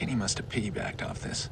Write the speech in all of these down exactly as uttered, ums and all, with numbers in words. Kenny must have piggybacked off this.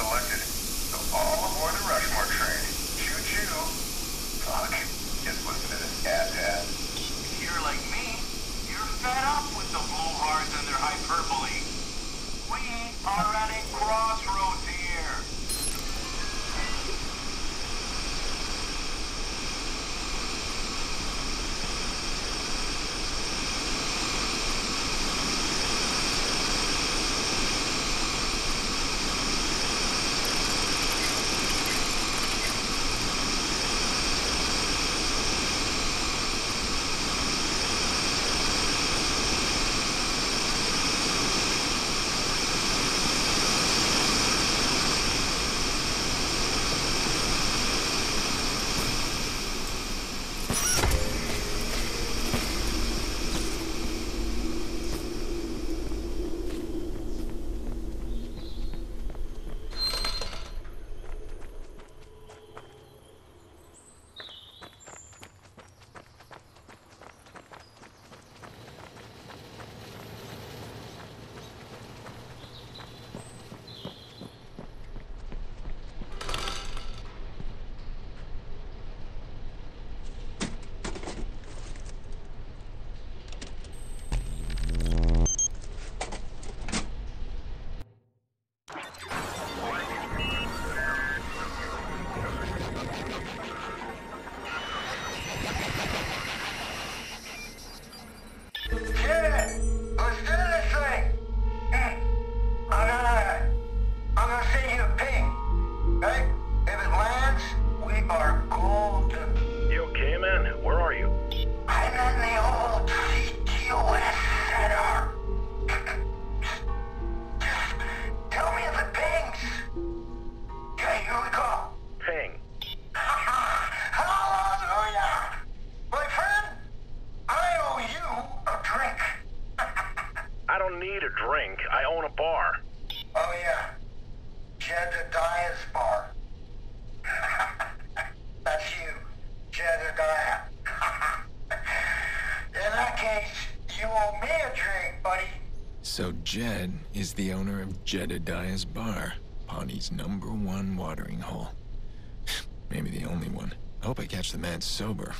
selected. So all aboard the Rushmore train. Choo-choo. Fuck. Just listen to this cat-dad. If you're like me, you're fed up with the boulevards and their hyperbole. We are at a crossroads here. So Jed is the owner of Jedediah's Bar, Pawnee's number one watering hole. Maybe the only one. I hope I catch the man sober.